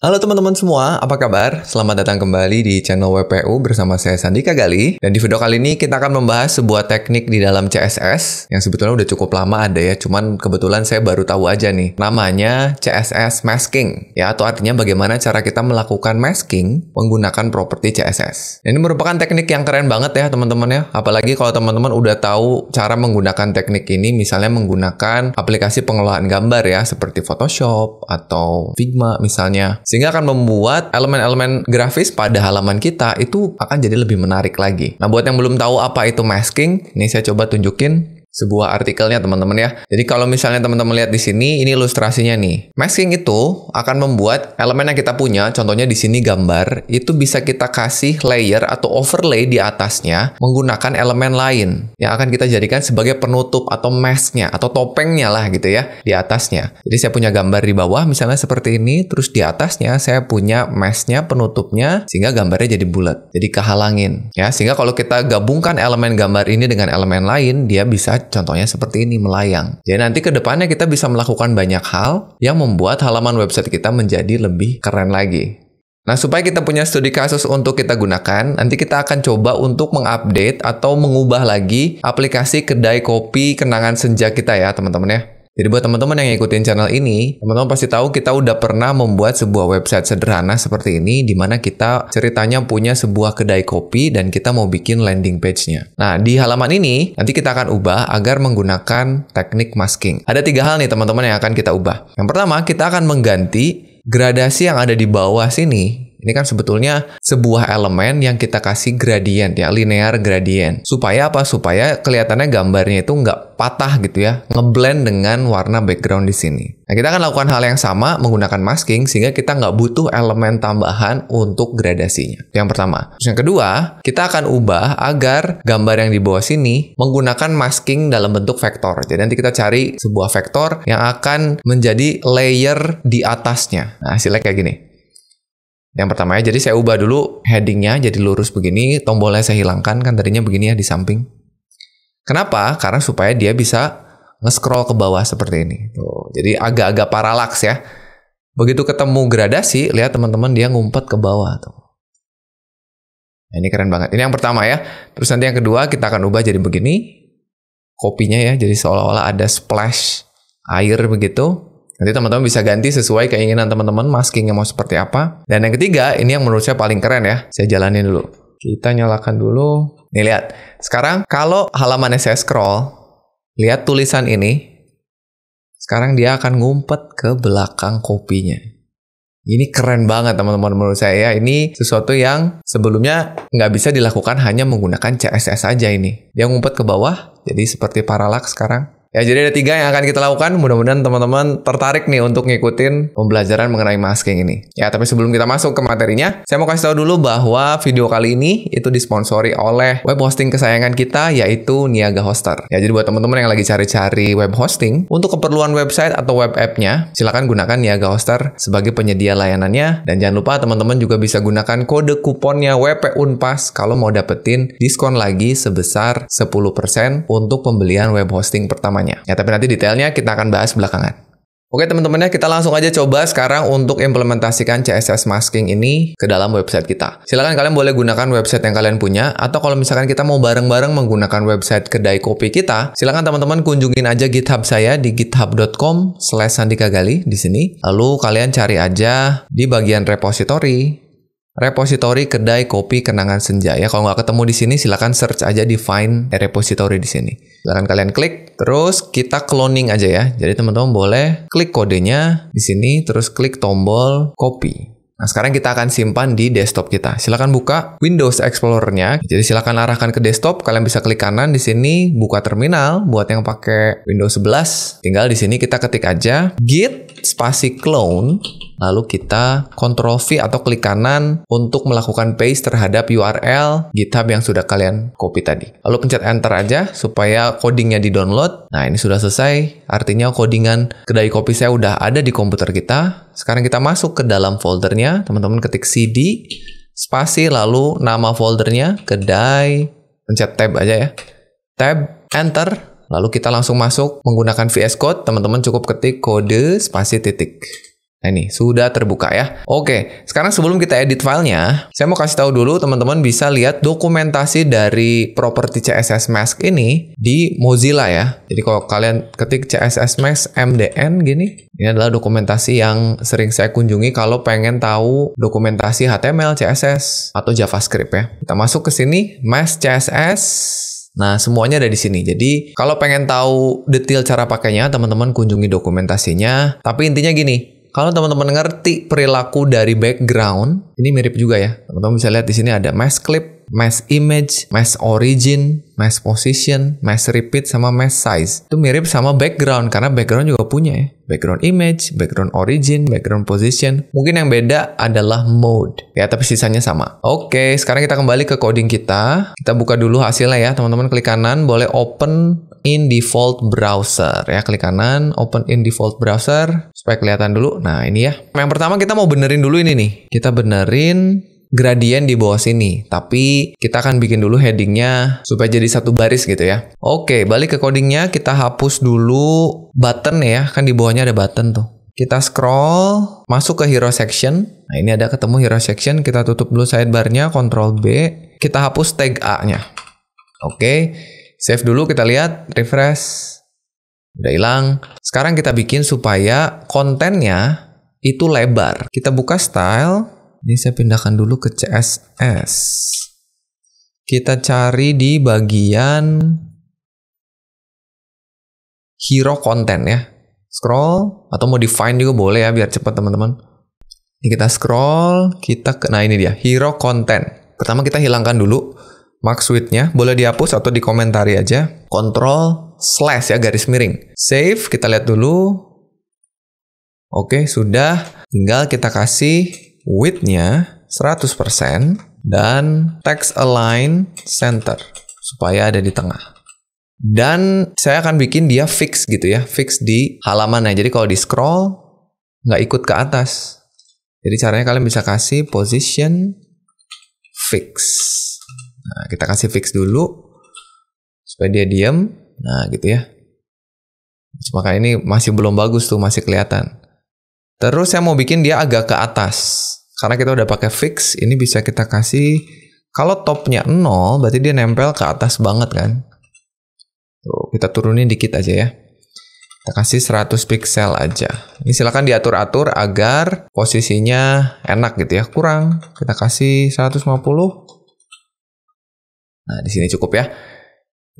Halo teman-teman semua, apa kabar? Selamat datang kembali di channel WPU bersama saya Sandhika Galih. Dan di video kali ini kita akan membahas sebuah teknik di dalam CSS yang sebetulnya udah cukup lama ada ya, cuman kebetulan saya baru tahu aja nih. Namanya CSS MASKING, ya, atau artinya bagaimana cara kita melakukan masking menggunakan properti CSS. Dan ini merupakan teknik yang keren banget ya teman-teman ya, apalagi kalau teman-teman udah tahu cara menggunakan teknik ini, misalnya menggunakan aplikasi pengelolaan gambar ya, seperti Photoshop atau Figma misalnya. Sehingga akan membuat elemen-elemen grafis pada halaman kita itu akan jadi lebih menarik lagi. Nah, buat yang belum tahu apa itu masking, ini saya coba tunjukin sebuah artikelnya teman-teman ya. Jadi kalau misalnya teman-teman lihat di sini, ini ilustrasinya nih. Masking itu akan membuat elemen yang kita punya, contohnya di sini gambar, itu bisa kita kasih layer atau overlay di atasnya menggunakan elemen lain yang akan kita jadikan sebagai penutup atau masknya atau topengnya lah gitu ya di atasnya. Jadi saya punya gambar di bawah misalnya seperti ini, terus di atasnya saya punya masknya, penutupnya, sehingga gambarnya jadi bulat, jadi kehalangin ya. Sehingga kalau kita gabungkan elemen gambar ini dengan elemen lain, dia bisa contohnya seperti ini, melayang. Jadi nanti ke depannya kita bisa melakukan banyak hal yang membuat halaman website kita menjadi lebih keren lagi. Nah, supaya kita punya studi kasus untuk kita gunakan, nanti kita akan coba untuk mengupdate atau mengubah lagi aplikasi Kedai Kopi Kenangan Senja kita ya teman-teman ya. Jadi buat teman-teman yang ngikutin channel ini, teman-teman pasti tahu kita udah pernah membuat sebuah website sederhana seperti ini, di mana kita ceritanya punya sebuah kedai kopi dan kita mau bikin landing page-nya. Nah, di halaman ini nanti kita akan ubah agar menggunakan teknik masking. Ada 3 hal nih teman-teman yang akan kita ubah. Yang pertama, kita akan mengganti gradasi yang ada di bawah sini. Ini kan sebetulnya sebuah elemen yang kita kasih gradient ya, linear gradient. Supaya apa? Supaya kelihatannya gambarnya itu nggak patah gitu ya, ngeblend dengan warna background di sini. Nah, kita akan lakukan hal yang sama menggunakan masking sehingga kita nggak butuh elemen tambahan untuk gradasinya. Itu yang pertama. Terus yang kedua, kita akan ubah agar gambar yang di bawah sini menggunakan masking dalam bentuk vektor. Jadi nanti kita cari sebuah vektor yang akan menjadi layer di atasnya. Nah, hasilnya kayak gini. Yang pertama ya, jadi saya ubah dulu headingnya jadi lurus begini, tombolnya saya hilangkan, kan tadinya begini ya di samping. Kenapa? Karena supaya dia bisa nge-scroll ke bawah seperti ini. Tuh, jadi agak-agak paralaks ya. Begitu ketemu gradasi, lihat teman-teman dia ngumpet ke bawah tuh. Nah, ini keren banget. Ini yang pertama ya. Terus nanti yang kedua kita akan ubah jadi begini. Kopinya ya, jadi seolah-olah ada splash air begitu. Nanti teman-teman bisa ganti sesuai keinginan teman-teman, maskingnya mau seperti apa. Dan yang ketiga, ini yang menurut saya paling keren ya. Saya jalanin dulu. Kita nyalakan dulu. Nih lihat. Sekarang kalau halamannya saya scroll, lihat tulisan ini. Sekarang dia akan ngumpet ke belakang kopinya. Ini keren banget teman-teman menurut saya ya. Ini sesuatu yang sebelumnya nggak bisa dilakukan hanya menggunakan CSS aja ini. Dia ngumpet ke bawah, jadi seperti paralaks sekarang. Ya, jadi ada 3 yang akan kita lakukan. Mudah-mudahan teman-teman tertarik nih untuk ngikutin pembelajaran mengenai masking ini. Ya, tapi sebelum kita masuk ke materinya, saya mau kasih tahu dulu bahwa video kali ini itu disponsori oleh web hosting kesayangan kita, yaitu Niagahoster. Ya, jadi buat teman-teman yang lagi cari-cari web hosting untuk keperluan website atau web app-nya, silakan gunakan Niagahoster sebagai penyedia layanannya. Dan jangan lupa teman-teman juga bisa gunakan kode kuponnya WPUNPAS kalau mau dapetin diskon lagi sebesar 10% untuk pembelian web hosting pertama. Ya, tapi nanti detailnya kita akan bahas belakangan. Oke teman-teman ya, kita langsung aja coba sekarang untuk implementasikan CSS masking ini ke dalam website kita. Silahkan kalian boleh gunakan website yang kalian punya, atau kalau misalkan kita mau bareng-bareng menggunakan website kedai kopi kita, silahkan teman-teman kunjungin aja GitHub saya di github.com/sandhikagalih di sini. Lalu kalian cari aja di bagian repository kedai kopi kenangan senja ya. Kalau nggak ketemu di sini, silahkan search aja di find repository di sini. Silahkan kalian klik, terus kita cloning aja ya. Jadi teman-teman boleh klik kodenya di sini, terus klik tombol copy. Nah, sekarang kita akan simpan di desktop kita. Silahkan buka Windows Explorer-nya. Jadi silahkan arahkan ke desktop. Kalian bisa klik kanan di sini, buka terminal. Buat yang pakai Windows 11, tinggal di sini kita ketik aja git clone. Lalu kita Ctrl V atau klik kanan untuk melakukan paste terhadap URL GitHub yang sudah kalian copy tadi. Lalu pencet enter aja supaya codingnya di-download. Nah, ini sudah selesai. Artinya codingan kedai kopi saya udah ada di komputer kita. Sekarang kita masuk ke dalam foldernya. Teman-teman ketik cd spasi lalu nama foldernya kedai. Pencet tab aja ya. Tab enter. Lalu kita langsung masuk menggunakan VS Code. Teman-teman cukup ketik kode spasi titik. Nah ini, sudah terbuka ya. Oke, sekarang sebelum kita edit filenya, saya mau kasih tahu dulu teman-teman bisa lihat dokumentasi dari properti CSS Mask ini di Mozilla ya. Jadi kalau kalian ketik CSS Mask MDN gini, ini adalah dokumentasi yang sering saya kunjungi kalau pengen tahu dokumentasi HTML, CSS, atau JavaScript ya. Kita masuk ke sini, Mask CSS. Nah, semuanya ada di sini. Jadi, kalau pengen tahu detail cara pakainya, teman-teman kunjungi dokumentasinya. Tapi intinya gini, kalau teman-teman ngerti perilaku dari background, ini mirip juga ya. Teman-teman bisa lihat di sini ada mask clip, mask image, mask origin, mask position, mask repeat, sama mask size. Itu mirip sama background, karena background juga punya ya. Background image, background origin, background position. Mungkin yang beda adalah mode. Ya, tapi sisanya sama. Oke, sekarang kita kembali ke coding kita. Kita buka dulu hasilnya ya. Teman-teman klik kanan, boleh open in default browser. Ya, klik kanan, open in default browser. Supaya kelihatan dulu. Nah, ini ya. Yang pertama kita mau benerin dulu ini nih. Kita benerin gradien di bawah sini. Tapi kita akan bikin dulu headingnya supaya jadi satu baris gitu ya. Oke, balik ke codingnya. Kita hapus dulu button ya. Kan di bawahnya ada button tuh. Kita scroll, masuk ke hero section. Nah, ini ada ketemu hero section. Kita tutup dulu sidebarnya, Ctrl B. Kita hapus tag A-nya. Oke, save dulu. Kita lihat, refresh. Udah hilang. Sekarang kita bikin supaya kontennya itu lebar. Kita buka style. Ini saya pindahkan dulu ke CSS. Kita cari di bagian hero content ya. Scroll atau mau define juga boleh ya biar cepat teman-teman. Ini kita scroll, kita ke, nah ini dia hero content. Pertama kita hilangkan dulu mark width-nya. Boleh dihapus atau dikomentari aja. Ctrl/ ya garis miring. Save, kita lihat dulu. Oke, sudah. Tinggal kita kasih width-nya 100% dan text align center supaya ada di tengah. Dan saya akan bikin dia fix gitu ya, fix di halamannya. Jadi kalau di scroll nggak ikut ke atas. Jadi caranya kalian bisa kasih position fix. Nah, kita kasih fix dulu supaya dia diam. Nah, gitu ya. Maka ini masih belum bagus tuh, masih kelihatan. Terus saya mau bikin dia agak ke atas. Karena kita udah pakai fix, ini bisa kita kasih, kalau topnya 0, berarti dia nempel ke atas banget kan. Tuh, kita turunin dikit aja ya. Kita kasih 100 pixel aja. Ini silahkan diatur-atur agar posisinya enak gitu ya. Kurang, kita kasih 150. Nah, di sini cukup ya.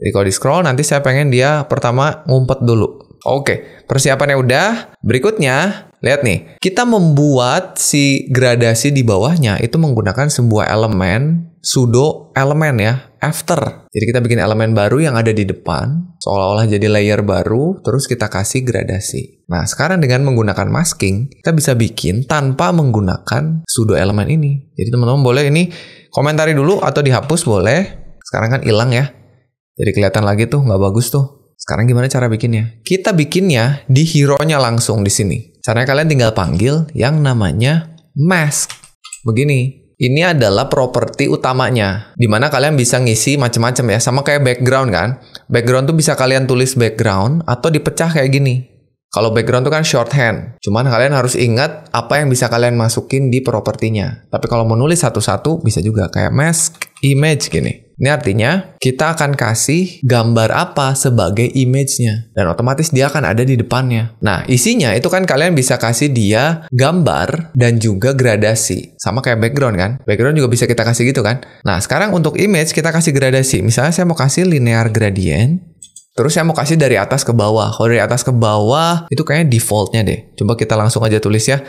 Jadi kalau di scroll, nanti saya pengen dia pertama ngumpet dulu. Oke, persiapannya udah. Berikutnya, lihat nih, kita membuat si gradasi di bawahnya itu menggunakan sebuah elemen, sudo elemen ya, after. Jadi kita bikin elemen baru yang ada di depan, seolah-olah jadi layer baru, terus kita kasih gradasi. Nah, sekarang dengan menggunakan masking, kita bisa bikin tanpa menggunakan sudo elemen ini. Jadi teman-teman boleh ini komentari dulu atau dihapus boleh. Sekarang kan hilang ya, jadi kelihatan lagi tuh, nggak bagus tuh. Sekarang gimana cara bikinnya? Kita bikinnya di hero-nya langsung di sini. Caranya kalian tinggal panggil yang namanya mask. Begini, ini adalah properti utamanya, dimana kalian bisa ngisi macam-macam ya, sama kayak background kan. Background tuh bisa kalian tulis background atau dipecah kayak gini. Kalau background tuh kan shorthand, cuman kalian harus ingat apa yang bisa kalian masukin di propertinya. Tapi kalau mau nulis satu-satu bisa juga kayak mask image gini. Ini artinya kita akan kasih gambar apa sebagai image-nya. Dan otomatis dia akan ada di depannya. Nah, isinya itu kan kalian bisa kasih dia gambar dan juga gradasi. Sama kayak background kan. Background juga bisa kita kasih gitu kan. Nah, sekarang untuk image kita kasih gradasi. Misalnya saya mau kasih linear gradient. Terus saya mau kasih dari atas ke bawah. Kalau dari atas ke bawah itu kayaknya defaultnya deh. Coba kita langsung aja tulis ya.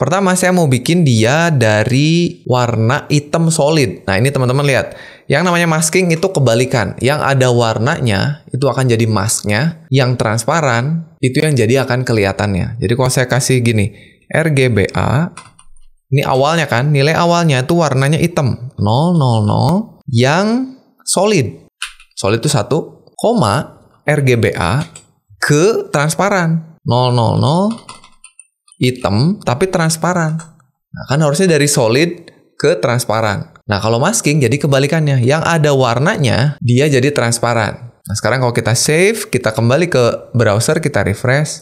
Pertama, saya mau bikin dia dari warna hitam solid. Nah, ini teman-teman lihat. Yang namanya masking itu kebalikan. Yang ada warnanya, itu akan jadi masknya. Yang transparan, itu yang jadi akan kelihatannya. Jadi, kalau saya kasih gini, RGBA, ini awalnya kan, nilai awalnya itu warnanya hitam. 000, yang solid. Solid itu 1, koma, RGBA, ke transparan. 000, hitam tapi transparan. Nah, kan harusnya dari solid ke transparan. Nah, kalau masking jadi kebalikannya. Yang ada warnanya, dia jadi transparan. Nah, sekarang kalau kita save, kita kembali ke browser, kita refresh.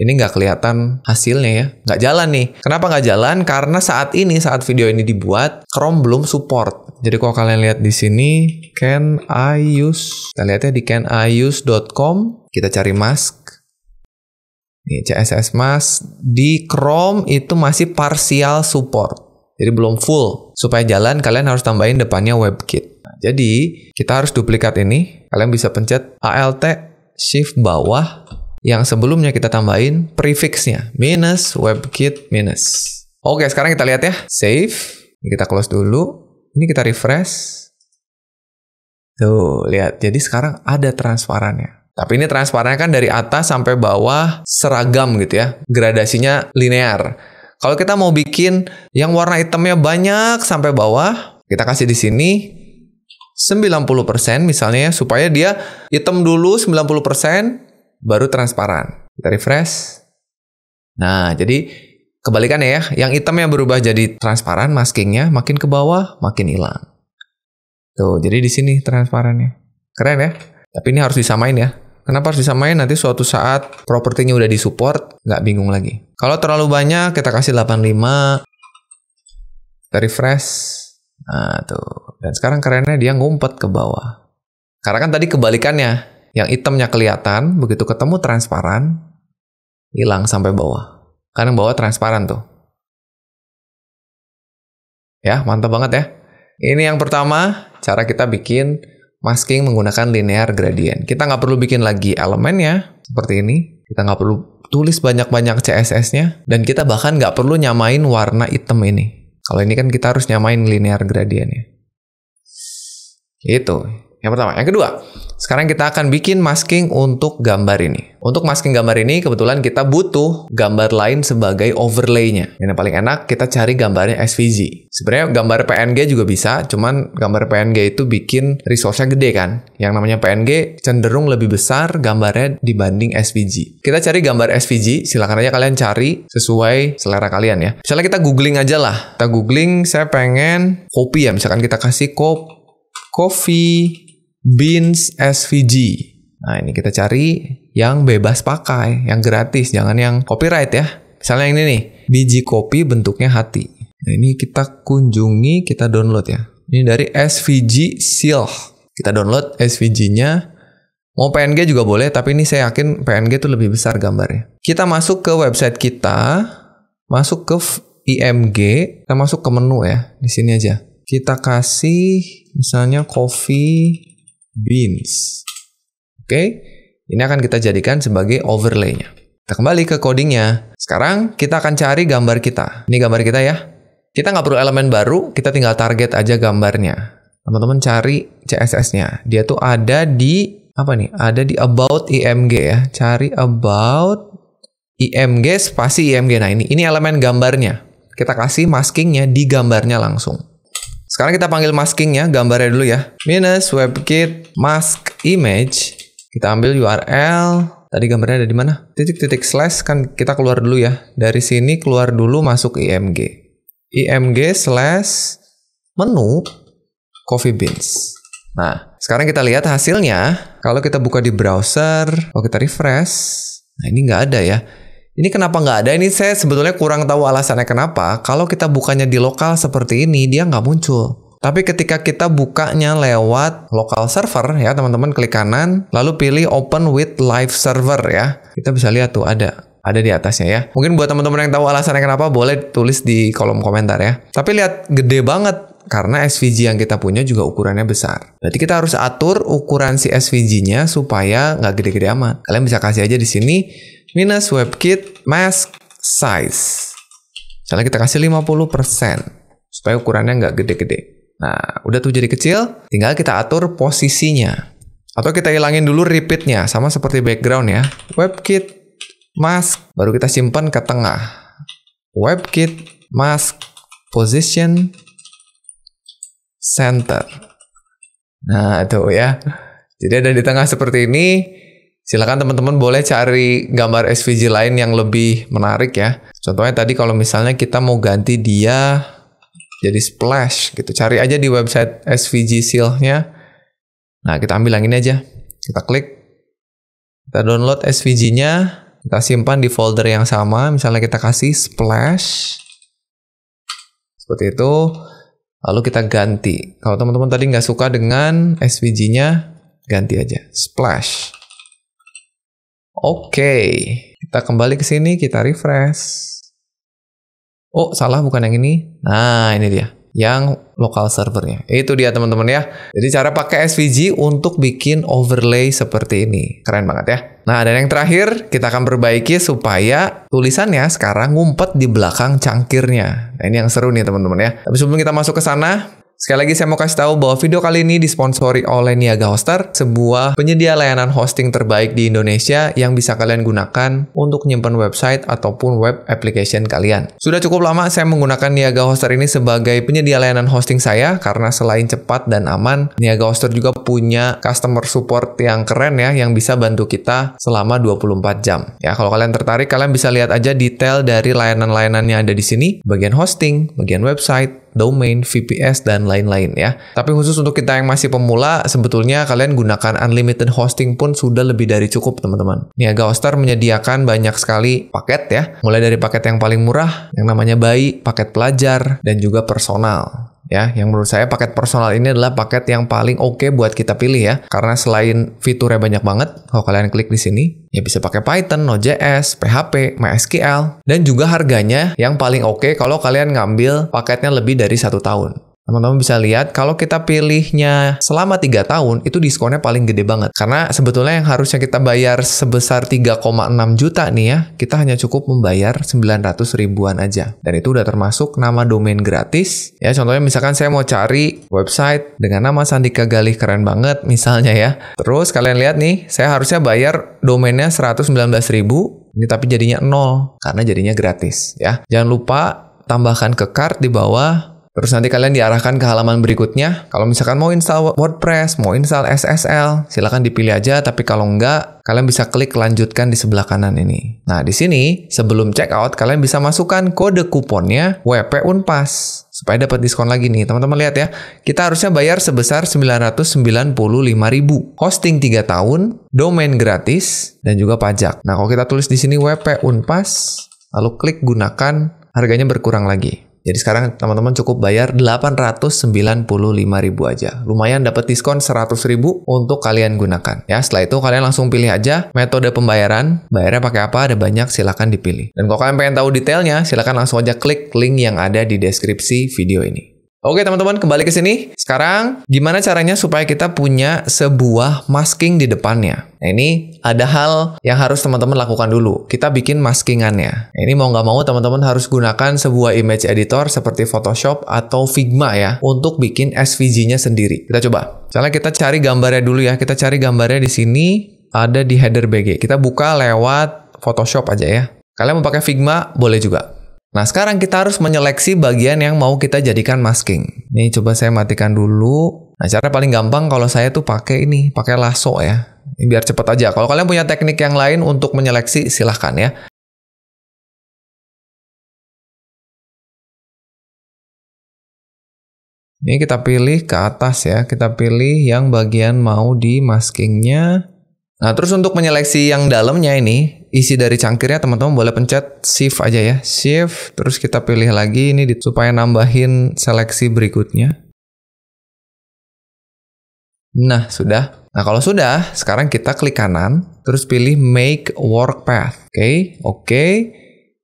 ini nggak kelihatan hasilnya ya, nggak jalan nih. Kenapa nggak jalan? Karena saat ini, saat video ini dibuat, Chrome belum support. Jadi kalau kalian lihat di sini, can I use? Kita lihatnya di caniuse.com, kita cari mask. Ini CSS mask di Chrome itu masih partial support. Jadi belum full. Supaya jalan, kalian harus tambahin depannya WebKit. Nah, jadi kita harus duplikat ini. Kalian bisa pencet Alt Shift bawah. Yang sebelumnya kita tambahin prefixnya minus webkit minus. Oke, sekarang kita lihat ya. Save. Ini kita close dulu. Ini kita refresh. Tuh, lihat. Jadi sekarang ada transparannya. Tapi ini transparannya kan dari atas sampai bawah seragam gitu ya. Gradasinya linear. Kalau kita mau bikin yang warna hitamnya banyak sampai bawah, kita kasih di sini 90% misalnya supaya dia hitam dulu 90%. Baru transparan. Kita refresh. Nah, jadi kebalikannya ya. Yang hitamnya berubah jadi transparan, maskingnya makin ke bawah, makin hilang. Tuh, jadi di sini transparannya. Keren ya? Tapi ini harus disamain ya. Kenapa harus disamain? Nanti suatu saat propertinya udah disupport, nggak bingung lagi. Kalau terlalu banyak, kita kasih 85. Kita refresh. Nah, tuh. Dan sekarang kerennya dia ngumpet ke bawah. Karena kan tadi kebalikannya. Yang hitamnya kelihatan, begitu ketemu transparan, hilang sampai bawah. Karena bawah transparan tuh. Ya, mantap banget ya. Ini yang pertama, cara kita bikin masking menggunakan linear gradient. Kita nggak perlu bikin lagi elemennya, seperti ini. Kita nggak perlu tulis banyak-banyak CSS-nya. Dan kita bahkan nggak perlu nyamain warna hitam ini. Kalau ini kan kita harus nyamain linear gradient-nya. Gitu. Yang pertama. Yang kedua, sekarang kita akan bikin masking untuk gambar ini. Untuk masking gambar ini, kebetulan kita butuh gambar lain sebagai overlay-nya. Yang paling enak, kita cari gambarnya SVG. Sebenarnya gambar PNG juga bisa, cuman gambar PNG itu bikin resource-nya gede kan. Yang namanya PNG cenderung lebih besar gambarnya dibanding SVG. Kita cari gambar SVG, silahkan aja kalian cari sesuai selera kalian ya. Misalnya kita googling aja lah. Kita googling, saya pengen kopi ya. Misalkan kita kasih coffee beans SVG. Nah, ini kita cari yang bebas pakai, yang gratis, jangan yang copyright ya. Misalnya yang ini nih, biji kopi bentuknya hati. Nah, ini kita kunjungi, kita download ya. Ini dari SVG Silk. Kita download SVG-nya. Mau PNG juga boleh, tapi ini saya yakin PNG itu lebih besar gambarnya. Kita masuk ke website kita, masuk ke IMG, kita masuk ke menu ya, di sini aja. Kita kasih misalnya coffee beans. Oke, ini akan kita jadikan sebagai overlay-nya. Kita kembali ke coding-nya. Sekarang kita akan cari gambar kita. Ini gambar kita ya. Kita nggak perlu elemen baru, kita tinggal target aja gambarnya. Teman-teman cari CSS-nya. Dia tuh ada di apa nih? Ada di about IMG ya. Cari about IMG spasi IMG. Nah, ini elemen gambarnya. Kita kasih masking-nya di gambarnya langsung. Sekarang kita panggil masking-nya, gambarnya dulu ya. Minus webkit mask image. Kita ambil URL. Tadi gambarnya ada di mana? Titik-titik slash kan kita keluar dulu ya. Dari sini keluar dulu masuk IMG. IMG slash menu coffee beans. Nah, sekarang kita lihat hasilnya. Kalau kita buka di browser, kalau kita refresh. Nah, ini nggak ada ya. Ini kenapa nggak ada? Ini saya sebetulnya kurang tahu alasannya kenapa. Kalau kita bukanya di lokal seperti ini, dia nggak muncul. Tapi ketika kita bukanya lewat lokal server, ya teman-teman klik kanan, lalu pilih open with live server ya. Kita bisa lihat tuh ada di atasnya ya. Mungkin buat teman-teman yang tahu alasannya kenapa, boleh tulis di kolom komentar ya. Tapi lihat, gede banget. Karena SVG yang kita punya juga ukurannya besar. Berarti kita harus atur ukuran si SVG-nya supaya nggak gede-gede amat. Kalian bisa kasih aja di sini, minus webkit mask size. Misalnya kita kasih 50%, supaya ukurannya nggak gede-gede. Nah, udah tuh jadi kecil, tinggal kita atur posisinya. Atau kita hilangin dulu repeat-nya, sama seperti background ya. Webkit mask, baru kita simpan ke tengah. Webkit mask position center. Nah, tuh ya. Jadi ada di tengah seperti ini. Silakan teman-teman boleh cari gambar SVG lain yang lebih menarik ya. Contohnya tadi kalau misalnya kita mau ganti dia jadi splash gitu. Cari aja di website SVG seal-nya. Nah, kita ambil yang ini aja. Kita klik. Kita download SVG-nya. Kita simpan di folder yang sama. Misalnya kita kasih splash. Seperti itu. Lalu kita ganti. Kalau teman-teman tadi nggak suka dengan SVG-nya, ganti aja. Splash. Oke. Kita kembali ke sini. Kita refresh. Oh, salah, bukan yang ini. Nah, ini dia. Yang lokal servernya. Itu dia teman-teman ya. Jadi cara pakai SVG untuk bikin overlay seperti ini. Keren banget ya. Nah, dan yang terakhir kita akan perbaiki supaya tulisannya sekarang ngumpet di belakang cangkirnya. Nah, ini yang seru nih teman-teman ya. Tapi sebelum kita masuk ke sana, sekali lagi saya mau kasih tahu bahwa video kali ini disponsori oleh Niagahoster, sebuah penyedia layanan hosting terbaik di Indonesia yang bisa kalian gunakan untuk nyimpan website ataupun web application kalian. Sudah cukup lama saya menggunakan Niagahoster ini sebagai penyedia layanan hosting saya karena selain cepat dan aman, Niagahoster juga punya customer support yang keren ya, yang bisa bantu kita selama 24 jam. Ya, kalau kalian tertarik, kalian bisa lihat aja detail dari layanan-layanannya ada di sini, bagian hosting, bagian website, domain, VPS, dan lain-lain ya. Tapi khusus untuk kita yang masih pemula, sebetulnya kalian gunakan unlimited hosting pun sudah lebih dari cukup teman-teman. Niagahoster menyediakan banyak sekali paket ya, mulai dari paket yang paling murah, yang namanya bayi, paket pelajar, dan juga personal. Ya, yang menurut saya paket personal ini adalah paket yang paling oke buat kita pilih ya. Karena selain fiturnya banyak banget, kalau kalian klik di sini, ya bisa pakai Python, Node.js, PHP, MySQL, dan juga harganya yang paling oke kalau kalian ngambil paketnya lebih dari 1 tahun. Teman-teman bisa lihat, kalau kita pilihnya selama 3 tahun, itu diskonnya paling gede banget. Karena sebetulnya yang harusnya kita bayar sebesar 3,6 juta nih ya, kita hanya cukup membayar 900 ribuan aja. Dan itu udah termasuk nama domain gratis. Ya, contohnya misalkan saya mau cari website dengan nama Sandhika Galih, keren banget misalnya ya. Terus kalian lihat nih, saya harusnya bayar domainnya 119.000, ini tapi jadinya 0, karena jadinya gratis ya. Jangan lupa tambahkan ke cart di bawah. Terus nanti kalian diarahkan ke halaman berikutnya. Kalau misalkan mau install WordPress, mau install SSL, silahkan dipilih aja. Tapi kalau enggak, kalian bisa klik lanjutkan di sebelah kanan ini. Nah, di sini sebelum checkout, kalian bisa masukkan kode kuponnya WPUNPAS supaya dapat diskon lagi nih. Teman-teman lihat ya, kita harusnya bayar sebesar 995.000. Hosting 3 tahun, domain gratis, dan juga pajak. Nah, kalau kita tulis di sini WPUNPAS, lalu klik gunakan, harganya berkurang lagi. Jadi sekarang teman-teman cukup bayar 895.000 aja. Lumayan dapat diskon 100.000 untuk kalian gunakan. Ya, setelah itu kalian langsung pilih aja metode pembayaran. Bayarnya pakai apa? Ada banyak, silakan dipilih. Dan kalau kalian pengen tahu detailnya, silakan langsung aja klik link yang ada di deskripsi video ini. Oke teman-teman, kembali ke sini. Sekarang gimana caranya supaya kita punya sebuah masking di depannya? Nah, ini ada hal yang harus teman-teman lakukan dulu. Kita bikin maskingannya. Nah, ini mau nggak mau teman-teman harus gunakan sebuah image editor seperti Photoshop atau Figma ya, untuk bikin SVG-nya sendiri. Kita coba. Misalnya kita cari gambarnya dulu ya. Kita cari gambarnya di sini, ada di header BG. Kita buka lewat Photoshop aja ya. Kalian mau pakai Figma boleh juga. Nah, sekarang kita harus menyeleksi bagian yang mau kita jadikan masking. Ini coba saya matikan dulu. Nah, cara paling gampang kalau saya tuh pakai ini, pakai lasso ya. Ini biar cepat aja. Kalau kalian punya teknik yang lain untuk menyeleksi, silahkan ya. Ini kita pilih ke atas ya. Kita pilih yang bagian mau di maskingnya. Nah, terus untuk menyeleksi yang dalamnya ini, isi dari cangkirnya teman-teman boleh pencet shift aja ya. Shift, terus kita pilih lagi ini supaya nambahin seleksi berikutnya. Nah, sudah. Nah, kalau sudah, sekarang kita klik kanan, terus pilih make work path. Oke.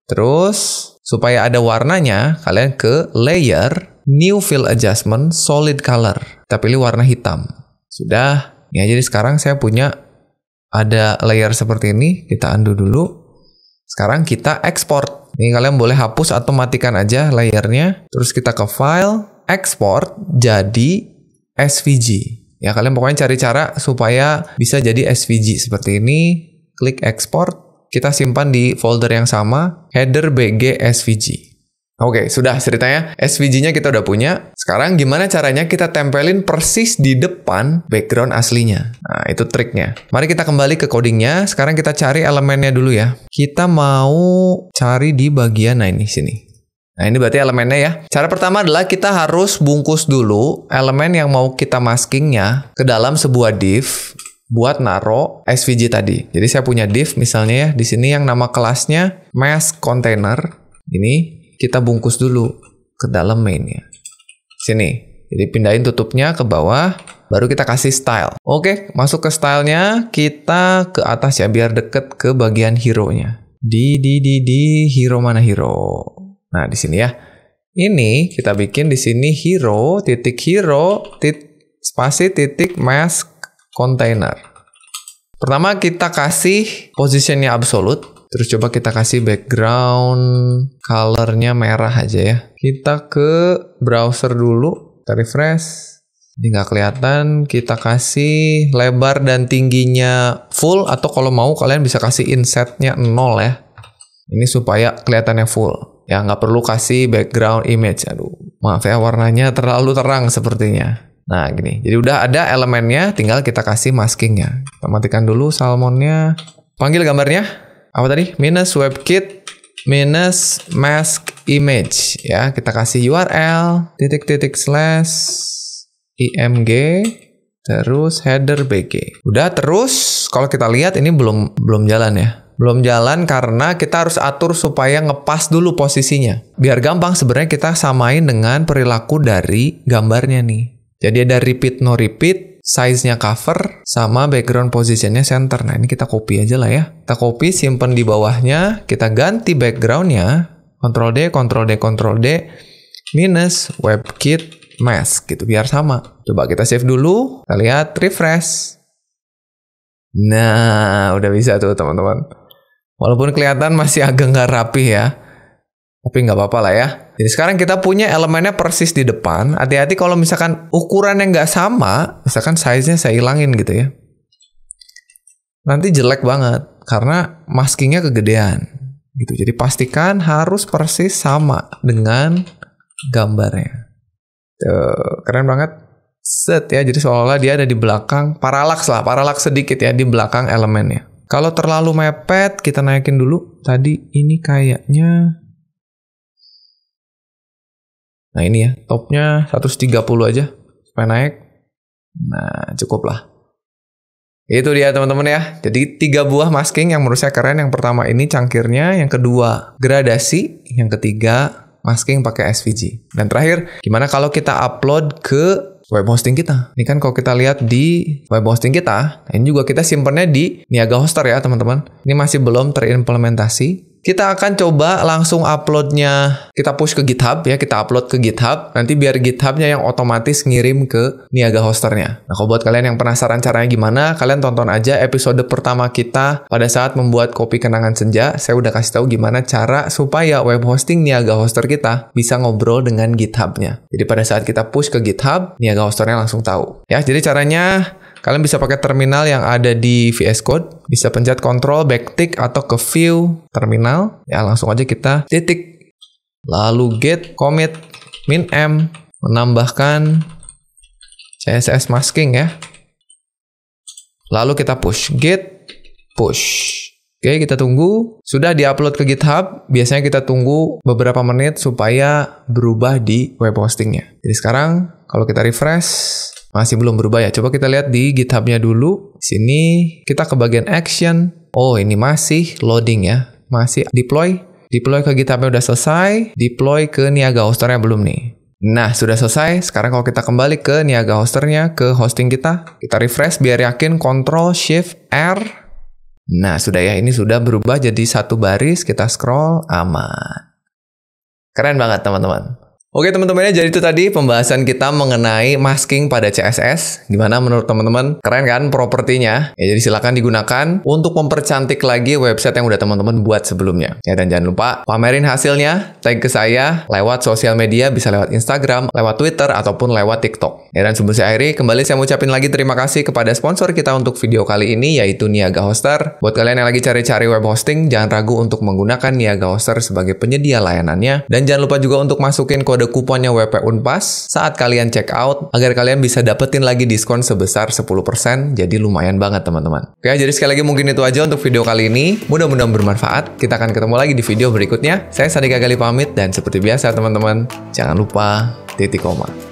Terus, supaya ada warnanya, kalian ke layer, new fill adjustment, solid color. Kita pilih warna hitam. Sudah. Ya, jadi sekarang saya punya ada layer seperti ini, kita undo dulu. Sekarang kita ekspor. Ini kalian boleh hapus atau matikan aja layernya. Terus kita ke file, ekspor jadi SVG. Ya, kalian pokoknya cari cara supaya bisa jadi SVG seperti ini. Klik ekspor, kita simpan di folder yang sama, header BG SVG. Oke, sudah ceritanya. SVG-nya kita udah punya. Sekarang gimana caranya kita tempelin persis di depan background aslinya? Nah, itu triknya. Mari kita kembali ke codingnya. Sekarang kita cari elemennya dulu ya. Kita mau cari di bagian, nah ini, sini. Nah, ini berarti elemennya ya. Cara pertama adalah kita harus bungkus dulu elemen yang mau kita maskingnya ke dalam sebuah div. buat naro SVG tadi. Jadi saya punya div misalnya ya, di sini yang nama kelasnya mask container. Ini kita bungkus dulu ke dalam mainnya. Sini. Jadi pindahin tutupnya ke bawah, baru kita kasih style. Oke, masuk ke stylenya, kita ke atas ya biar deket ke bagian hero-nya. Di hero mana hero? Nah, di sini ya. Ini kita bikin di sini hero titik mask container. Pertama kita kasih positionnya absolute, terus coba kita kasih background colornya merah aja ya. Kita ke browser dulu, kita refresh. Ini nggak kelihatan, kita kasih lebar dan tingginya full, atau kalau mau kalian bisa kasih insetnya 0 ya. Ini supaya kelihatannya full. Ya nggak perlu kasih background image. Aduh, maaf ya warnanya terlalu terang sepertinya. Nah gini, jadi udah ada elemennya, tinggal kita kasih maskingnya. Kita matikan dulu salmonnya. Panggil gambarnya, apa tadi? -webkit -mask image. Ya, kita kasih URL, /img, terus header bg. Udah, terus kalau kita lihat ini belum jalan ya. Belum jalan karena kita harus atur supaya ngepas dulu posisinya. Biar gampang sebenarnya kita samain dengan perilaku dari gambarnya nih. Jadi ada repeat no repeat, size-nya cover, sama background position-nya center. Nah ini kita copy aja lah ya. Kita copy, simpen di bawahnya, kita ganti background-nya. Ctrl D, -webkit mask gitu biar sama. Coba kita save dulu, kita lihat, refresh. Nah, udah bisa tuh teman-teman. Walaupun kelihatan masih agak nggak rapi ya, tapi nggak apa-apa lah ya. Jadi sekarang kita punya elemennya persis di depan. Hati-hati kalau misalkan ukuran yang nggak sama, misalkan size-nya saya hilangin gitu ya, nanti jelek banget karena maskingnya kegedean gitu. Jadi pastikan harus persis sama dengan gambarnya. Tuh, keren banget. Set ya, jadi seolah-olah dia ada di belakang, paralaks sedikit ya di belakang elemennya. Kalau terlalu mepet, kita naikin dulu. Tadi ini kayaknya, nah ini ya, topnya 130 aja, supaya naik. Nah, cukup lah. Itu dia teman-teman ya. Jadi 3 buah masking yang menurut saya keren. Yang pertama ini cangkirnya, yang kedua gradasi, yang ketiga masking pakai SVG. Dan terakhir, gimana kalau kita upload ke web hosting kita? Ini kan kalau kita lihat di web hosting kita, ini juga kita simpennya di Niagahoster ya teman-teman. Ini masih belum terimplementasi. Kita akan coba langsung uploadnya, kita push ke GitHub ya, kita upload ke GitHub. Nanti biar GitHub-nya yang otomatis ngirim ke Niagahoster-nya. Nah, kalau buat kalian yang penasaran caranya gimana, kalian tonton aja episode pertama kita pada saat membuat kopi kenangan senja. Saya udah kasih tahu gimana cara supaya web hosting Niagahoster kita bisa ngobrol dengan GitHub-nya. Jadi pada saat kita push ke GitHub, Niagahoster-nya langsung tahu. Ya, jadi caranya kalian bisa pakai terminal yang ada di VS Code. Bisa pencet Ctrl, backtick, atau ke view terminal. Ya, langsung aja kita titik. Lalu get, commit, min M. Menambahkan CSS masking ya. Lalu kita push. Git, push. Oke, kita tunggu. Sudah diupload ke GitHub. Biasanya kita tunggu beberapa menit supaya berubah di web hostingnya. Jadi sekarang, kalau kita refresh, masih belum berubah ya. Coba kita lihat di GitHub-nya dulu. Sini kita ke bagian action. Oh, ini masih loading ya. Masih deploy. Deploy ke GitHub-nya udah selesai. Deploy ke Niagahoster-nya belum nih. Nah, sudah selesai. Sekarang kalau kita kembali ke Niagahoster-nya, ke hosting kita. Kita refresh biar yakin. Ctrl+Shift+R. Nah, sudah ya. Ini sudah berubah jadi 1 baris. Kita scroll. Aman. Keren banget teman-teman. Oke teman-teman ya, jadi itu tadi pembahasan kita mengenai masking pada CSS. Gimana menurut teman-teman? Keren kan propertinya? Ya, jadi silakan digunakan untuk mempercantik lagi website yang udah teman-teman buat sebelumnya. Ya, dan jangan lupa pamerin hasilnya, tag ke saya lewat sosial media, bisa lewat Instagram, lewat Twitter, ataupun lewat TikTok. Ya, dan sebelum saya akhiri, kembali saya ucapin lagi terima kasih kepada sponsor kita untuk video kali ini, yaitu Niagahoster. Buat kalian yang lagi cari-cari web hosting, jangan ragu untuk menggunakan Niagahoster sebagai penyedia layanannya. Dan jangan lupa juga untuk masukin kode kuponnya WPUNPAS saat kalian check out agar kalian bisa dapetin lagi diskon sebesar 10%. Jadi lumayan banget teman-teman. Oke, jadi sekali lagi mungkin itu aja untuk video kali ini. Mudah-mudahan bermanfaat. Kita akan ketemu lagi di video berikutnya. Saya Sandhika Galih pamit, dan seperti biasa teman-teman, jangan lupa titik koma.